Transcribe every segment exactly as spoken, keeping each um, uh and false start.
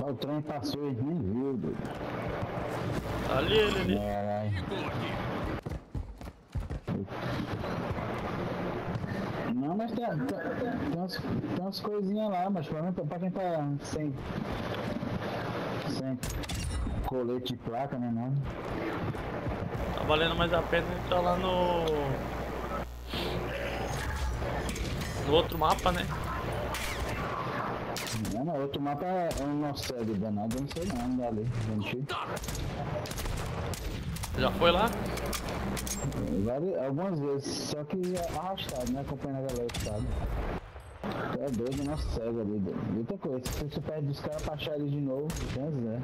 O trem passou e nem viu, doido. Ali, ele, ali. Caralho. Não, mas tem, tem, tem, umas, tem umas coisinhas lá, mas pra, mim, pra quem tá sem, sem colete e placa, né, mano? Tá valendo mais a pena entrar lá no... no outro mapa, né? Não, não, outro mapa é um nosso cego danado, eu não sei não, não dá ali, gente. Já foi lá? Várias, algumas vezes, só que arrastado, né? Acompanhando a galera, sabe? É doido, nosso cego ali, muita coisa. Se você perde os caras pra achar ele de novo, chances, né?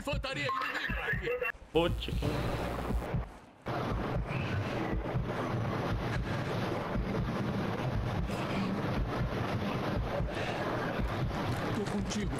Infantaria inimigo! Putz, aqui. Tô contigo.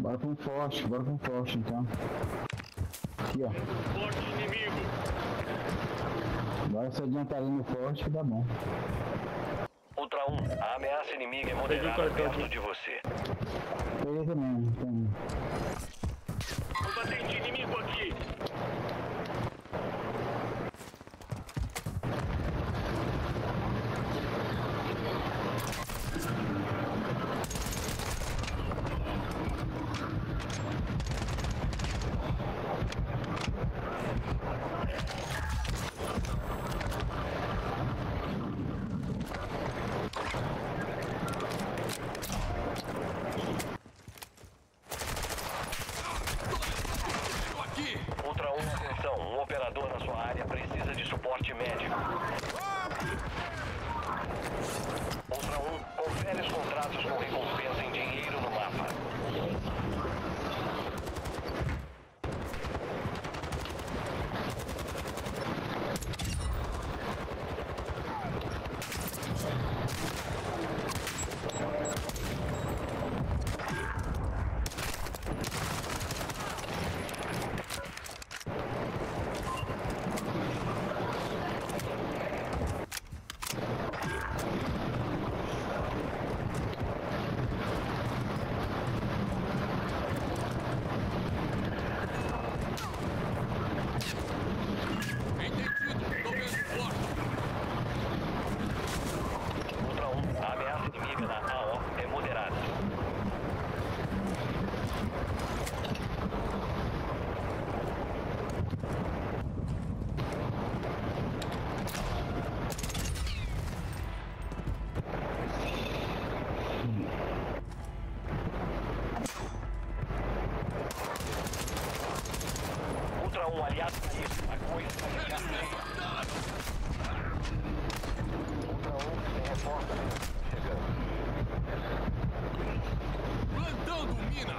Bora com forte, bora com forte então. Aqui ó. Forte inimigo. Bora se adiantar ali no forte que dá bom. Ultra um, a ameaça inimiga é moderada perto de você. Peguei também, também. Combatente inimigo aqui. Plantando mina!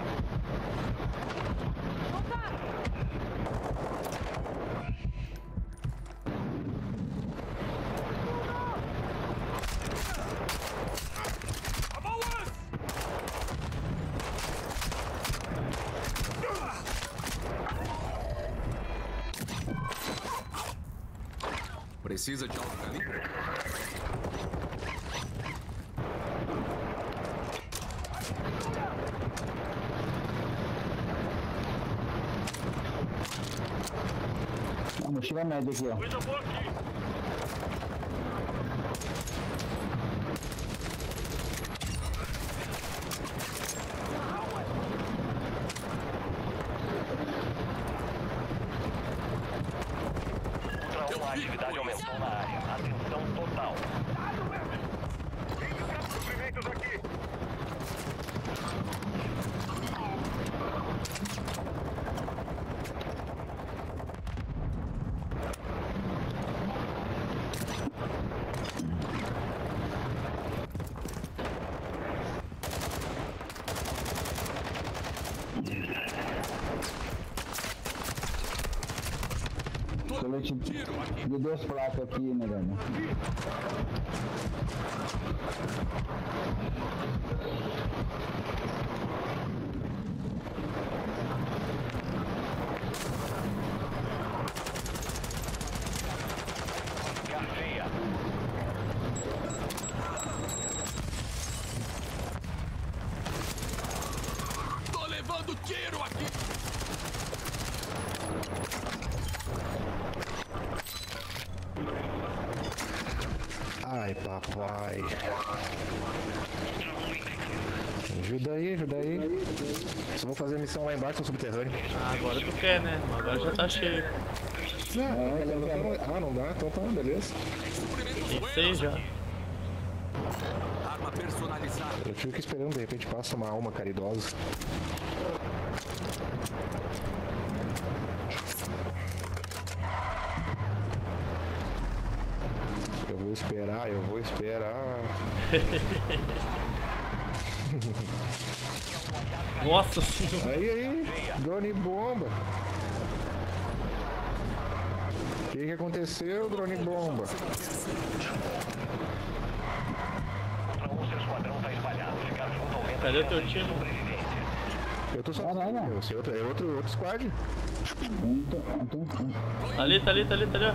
Precisa de alto calibre? A mochila média aqui, ó. Coisa boa aqui. A atividade aumentou na área. Atenção total. Suprimentos aqui. Colete de duas placas aqui, né, velho? Carteia. Tô levando tiro aqui! Ai, papai. Ajuda aí, ajuda aí. Só vou fazer missão lá embaixo no subterrâneo. Ah, agora tu quer, né? Agora já tá cheio. Ah, não dá, então tá, beleza. Tem que ser já. Arma personalizada. Eu fico esperando, de repente passa uma alma caridosa. Esperar, eu vou esperar. Nossa senhora. Aí, aí, drone bomba. O que que aconteceu, drone bomba? O seu esquadrão tá espalhado. Ficar junto ao vento. Cadê teu time? Eu tô só. Ah, não, não. Esse outro, é outro, outro squad. Tá ali, tá ali, tá ali, tá ali.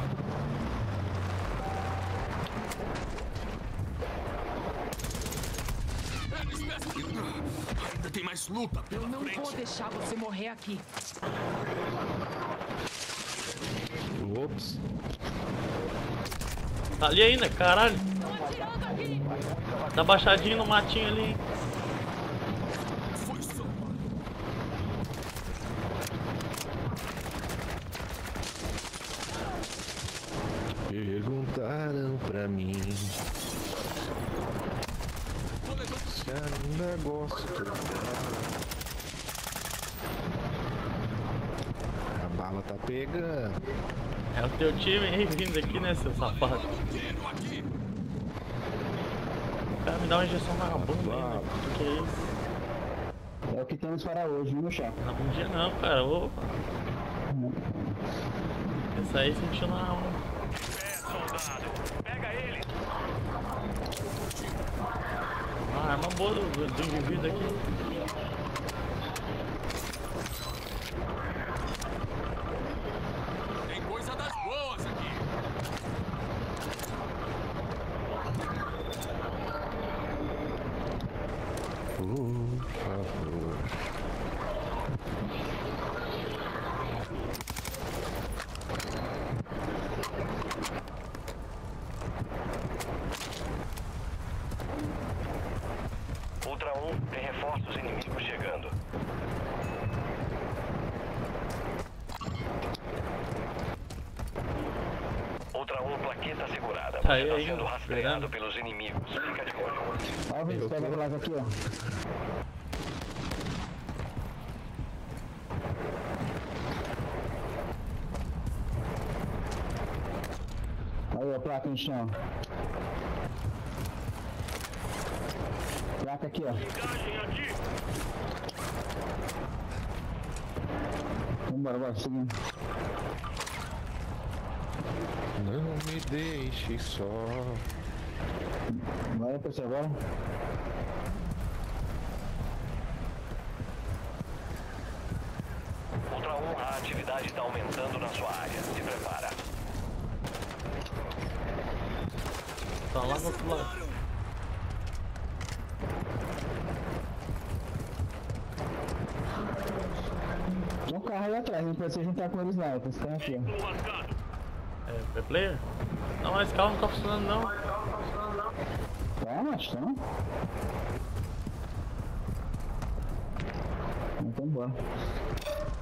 Tem mais luta pela frente. Eu não vou deixar você morrer aqui. Ops. Tá ali ainda, caralho. Tá baixadinho no matinho ali. Perguntaram pra mim. É um negócio. A bala tá pegando. É o teu time aí vindo aqui, né, seu safado? O cara me dá uma injeção na bunda aí, né? O que é isso? É o que temos para hoje, viu, chá? Na bundinha não, cara. Opa. Essa aí sentiu na alma. É, soldado. Pega ele. Ah, arma boa do, do, do indivíduo aqui. Tem coisa das boas aqui. Por favor. Tem reforços inimigos chegando. Outra um, plaqueta segurada. Você aí, tá aí, sendo rastreado pelos inimigos. Fica de olho. Ó, vem, pega a placa aqui, ó. placa no chão. Placa aqui, ó. Vambora, bora, seguindo. Não me deixe só. Bora, pessoal, bora. Ultra um, a atividade está aumentando na sua área. Se prepara. Tá lá no outro lado. Tem um carro ali atrás, não precisa juntar com eles não, eles estão aqui. É, é player? Não, mas esse carro não tá funcionando não. Tá, mas tá não. Então bora.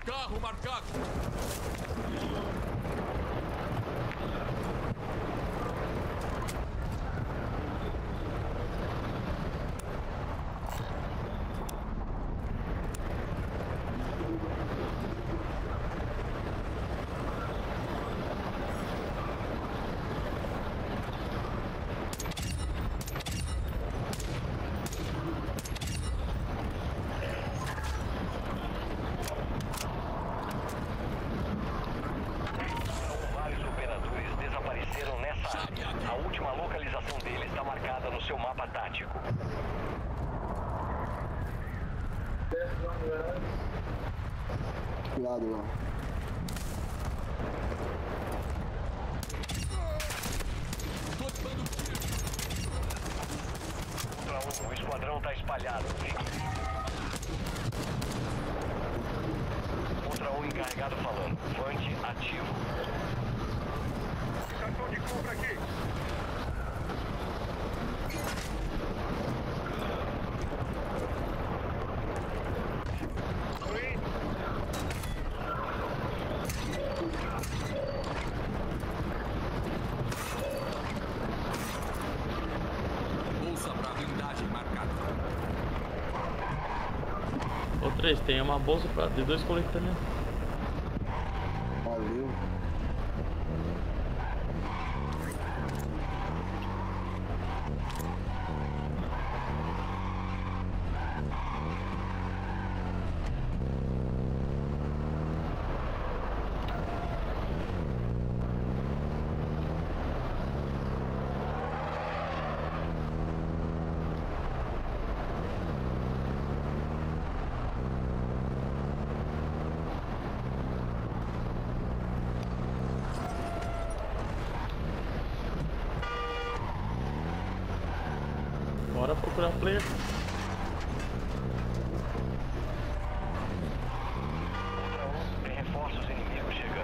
Carro marcado! O esquadrão tá espalhado. Ultra um encarregado falando. Fante ativo. Estação de compra aqui. Tem uma bolsa pra de dois coletâneos. Valeu. Bora procurar player. Tem reforços inimigos chegando.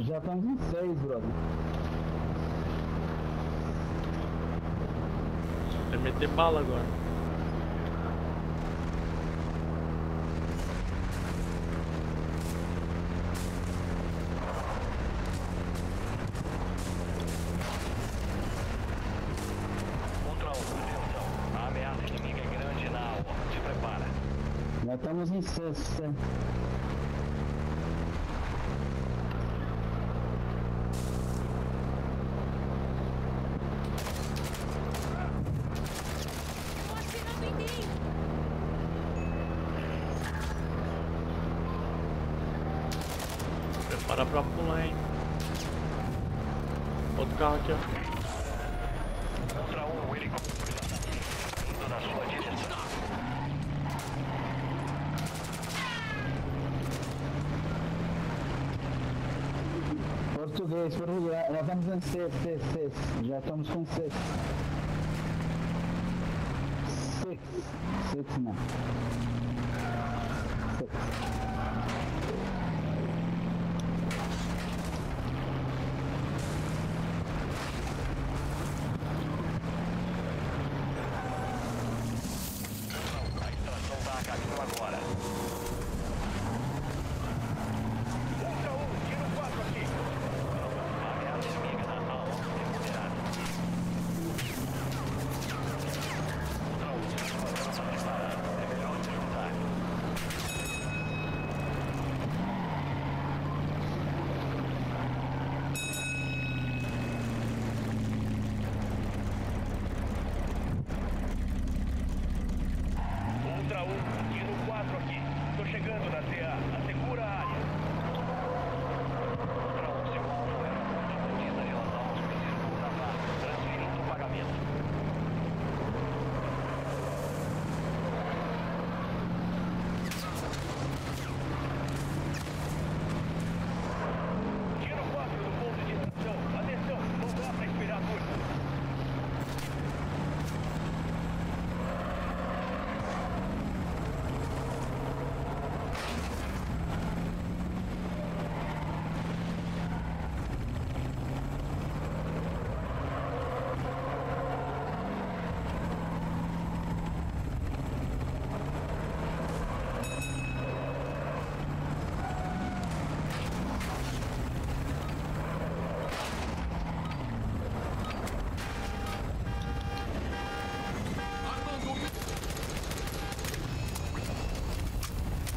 Já estamos em seis, brother. Vai meter bala agora. Ultra um, atenção. A ameaça inimiga é grande na aula. Se prepara. Já estamos em seis. Para pra pular, hein? Outro carro aqui, ó. Português, português, nós vamos em seis, seis, seis. Já estamos com seis. Seis. Seis não. Seis.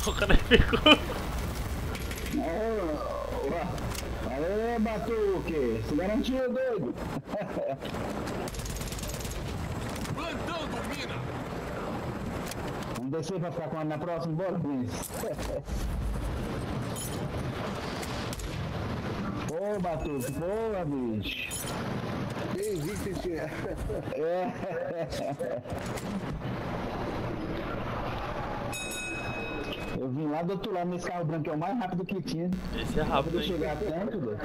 O cara ficou. Aê, Batuque! Se garantiu, doido! Plantão domina! Vamos descer pra ficar com a na próxima, bora, Prince! Ô, Batuque, boa, bicho! Bem visto esse. É! Eu vim lá do outro lado nesse carro branco, é o mais rápido que tinha. Esse é rápido, hein? Chegar tanto, velho.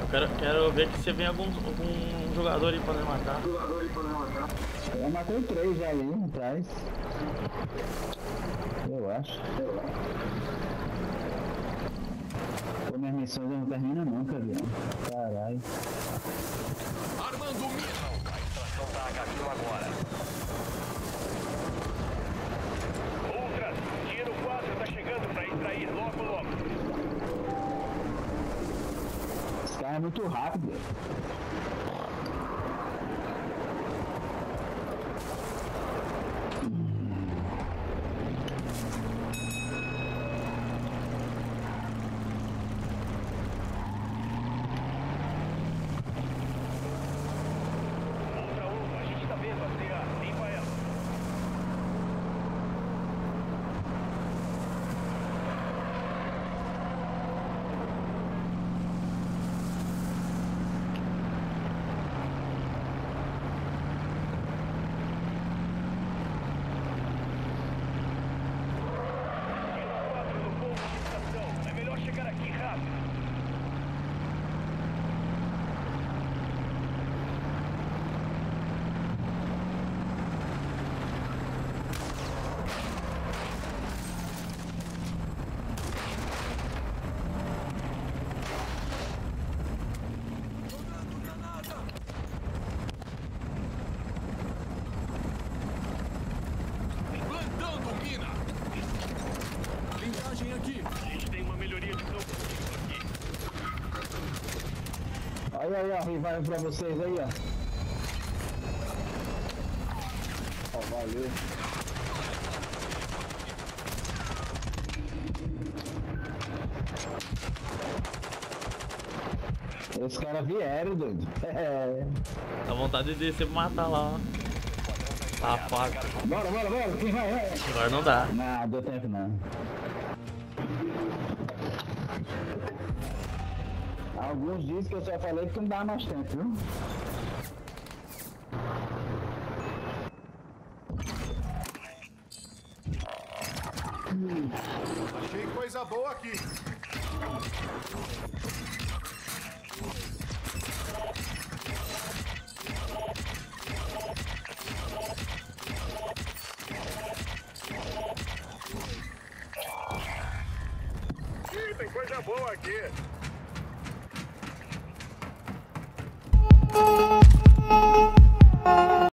Eu quero, quero ver que você vem algum, algum jogador aí pra me matar. Jogador aí pra me matar. Eu matei três já ali atrás. Eu acho. Pô, minhas missões não terminam nunca, viu? Caralho. Armando o missão. A extração da H Q agora. É muito rápido. Olha aí, ó, revive pra vocês aí, ó. Ó, valeu. Os caras vieram, doido. É. Dá vontade de descer pra matar lá, ó. Tá fácil. Bora, bora, bora. Quem vai, vai. Agora não dá. Não, deu tempo não. Alguns dizem que eu só falei que não dá mais tempo, viu? Hum. Achei coisa boa aqui. Ih, tem coisa boa aqui.